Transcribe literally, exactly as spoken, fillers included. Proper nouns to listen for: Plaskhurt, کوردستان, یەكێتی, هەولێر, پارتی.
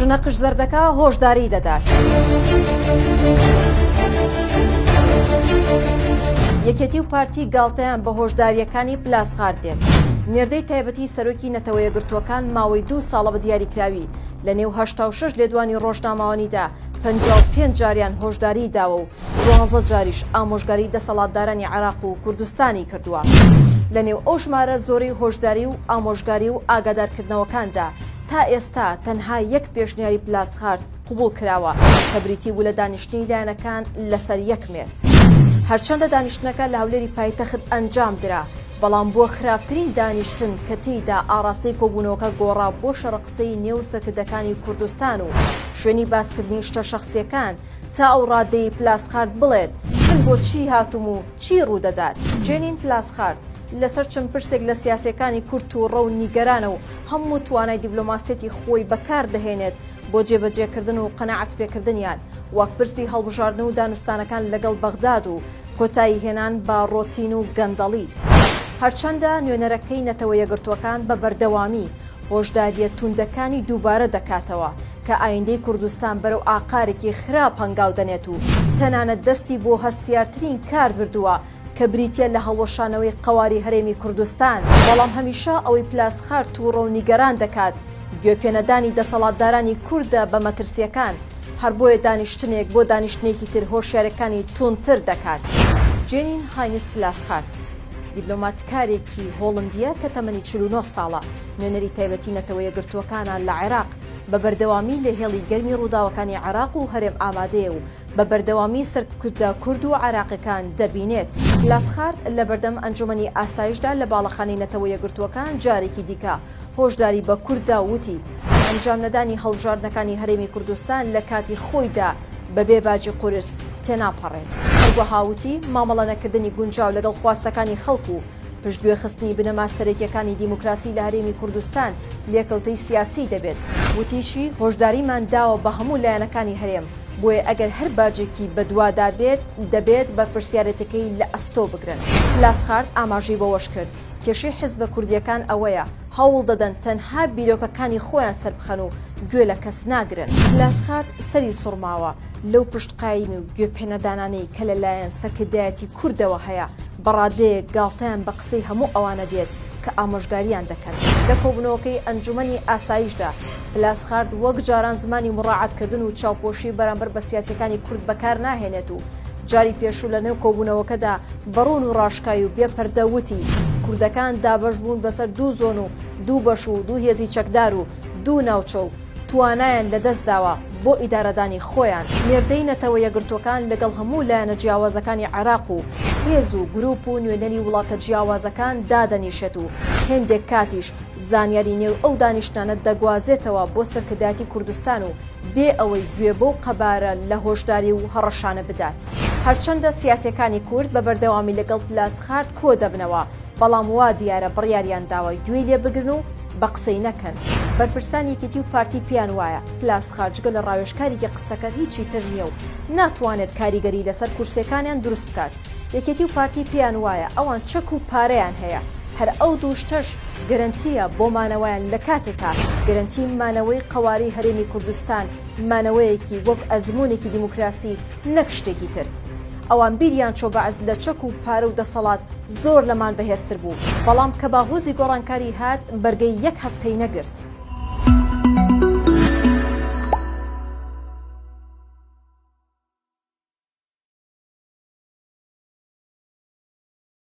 ژنەقش زەردەکە هۆشداری دەدات. یەکێتی و پارتی گاڵتەیان بە هۆشداریەکانی پلاسخارت دێت. نێردەی تایبەتی سەرۆکی نەتەوەیەگرتوەکان ماوەی دوو ساڵە بە دیاریکراوی لە نێو هەشتا و شەش لێدوانی ڕۆژنامەوانیدا پەنجا و پێنج جاریان هۆشداری داوە و دوانزە جاریش ئامۆژگاری دەسەڵاتدارانی عێراق و کوردستانی کردووە. لە نێو ئەو ژمارە زۆرەی هۆشداری و ئامۆژگاری و ئاگادارکردنەوەکاندا تا ئێستا تەنها یەک پێشنیاری پلاسخارت قبول کراوە کە بریتی بوو لە دانیشتنی لایەنەکان لەسەر یەک مێز. هەرچەندە دانیشتنەکە لە هەولێری پایتەخت ئەنجام درا، بەڵام بۆ خراپترین دانیشتن کە تێیدا ئاراستەی کۆبوونەوەکە گۆڕا بۆ شەڕەقسەی نێو سەرکردەکانی کوردستان و شوێنی باسکردنی شتە شەخسیەکان تا ئەو ڕادەی پلاسخارت بڵێت من بۆ چی هاتوم و چی ڕوودەدات. جێنین پلاسخارت لەسەر چەند پرسێک لە سیاسەکانی کورت و ڕە و نیگەرانە و هەموو توانای دیبلۆماسێتی خۆی بەکاردەهێنێت بۆ جێبەجێکردن و قەناعەت پێکردنیان، وەک پرسی هەڵبژاردن و دانوستانەکان لەگەڵ بەغداد و کۆتایی هێنان بە ڕۆتین و گەندەڵی. هەرچەندە نوێنەرەکەی نەتەوەیەگرتوەکان بە بەردەوامی هۆشداریە توندەکانی دووبارە دەکاتەوە کە ئایندەی کوردستان بەرەو ئاقارێکی خراپ هەنگاو دەنێت و تەنانەت دەستی بۆ هەستیارترین کار بردووە کە بریتە لە هەڵۆشانەوەی قواری هەرێمی کوردستان، بەڵام هەمیشە ئەوەی پلاسخارت تووڕە و نیگەران دەکات گوێپێنەدانی دەسەڵاتدارانی کووردە بە مەترسیەکان، هەر بۆیە دانیشتنێک بۆ دانیشتنێکی تر هۆشیارەکانی تونتر دەکات. جێنین هاینس پلاسخارت دیبلۆماتکارێکی هۆڵندیە کە تەمەنی چل و نۆ ساڵە، نوێنەری تایبەتی نەتەوەیەگرتوەکانە لە عێراق، بە بەردەوامی لێهێڵی گەرمی ڕووداوەکانی عێراق و هەرێم ئامادەیە و بە بەردەوامی سەرکردە کورد و عێراقیەکان دەبینێت. پلاسخارت لە بەردەم ئەنجومەنی ئاسایشدا لە باڵەخانی نەتەوەیەگرتوەکان جارێکی دیکە هۆشداری بە کورددا وتی ئەنجام نەدانی هەڵبژاردنەکانی هەرێمی کوردستان لە کاتی خۆیدا بە بێباجی قورس تێناپەڕێت. هەروەهاوتی مامەڵە نەکردنی گونجاو لەگەڵ خواستەکانی خەڵک و پشتگوێخستنی بنەما سەرەکیەکانی دیموکراسی لە هەرێمی کوردستان لێکەوتەی سیاسی دەبێت. وتیشی هۆشداریمان داوە بە هەموو لایەنەکانی هەرێم، بۆیە ئەگەر هەر باجێکی بەدووادا بێت دەبێت بە پرسیارەتەکەی لە ئەستۆ بگرن. پلاسخارت ئاماژەی بەوەش کرد کێشەی حیزبە کوردیەکان ئەوەیە هەوڵ دەدەن تەنها بیرۆکەکانی خۆیان سەربخەن و گوێ لە کەس ناگرن. پلاسخارت سەری سوڕماوە لەو پشتقایمی و گوێپێنەدانانەی کە لەلایەن سەرکردایەتی کوردەوە هەیە، بەڕادەیە گاڵتەیان بە قسەی هەموو ئەوانە دێت کە ئامۆژگاریان دەکەن. لە کۆبوونەوەکەی ئەنجومەنی ئاسایشدا پلاسخارت وەک جاران زمانی مڕاعەتکردن و چاوپۆشی بەرامبەر بە سیاسەکانی کورد بەکار ناهێنێت و جاری پێشوو لە نێو کۆبوونەوەکەدا بەڕوون و ڕاشکای و بێپەردەوتی کوردەکان دابەش بوون بەسەر دوو زۆن و دوو بەش و دوو هێزی چەکدار و دوو ناوچە و توانایان لەدەستداوە بۆ ئیدارەدانی خۆیان. نێردەی نەتەوەیەگرتوەکان لەگەڵ هەموو لایەنە جیاوازەکانی عێراق و هێز و گروپ و نوێنەری وڵاتە جیاوازەکان دادەنیشێت و هێندێک کاتیش زانیاری نێو ئەو دانیشتانە دەگوازێتەوە بۆ سەرکردایەتی کوردستان و بێ ئەوەی گوێ بەو قەبارە لە هۆشداری و هەڕەشانە بدات. هەرچەندە سیاسەکانی کورد بە بەردەوامی لەگەڵ پلاسخارت کۆ دەبنەوە، بەڵام وا دیارە بڕیاریان داوە گوێ لێ بگرن و بە قسەی نەکەن. بەرپرسان یەکێتی و پارتی پیان وایە پلاسخارت جگە لە ڕاوێژکاریەکی قسەکە هیچی تر نییە و ناتوانێت کاریگەری لەسەر کورسەکانیان دروست بکات. یەکێتی و پارتی پیان وایە ئەوان چەک و پارەیان هەیە، هەر ئەو دووشتەش گەرانتیە بۆ مانەوەیان لە کاتێکا گەرانتی مانەوەی قەواری هەرێمی کوردستان، مانەوەیەکی وەک ئەزمونێکی دیموکراسی نەک شتێکی تر. ئەوان بیریان چۆ بەعز لە چەک و پارە و دەسەڵات زۆر لەمان بەهێزتر بوو، بەڵام کە باهۆزی گۆڕانکاری هات بەرگەی یەک هەفتەی نەگرت.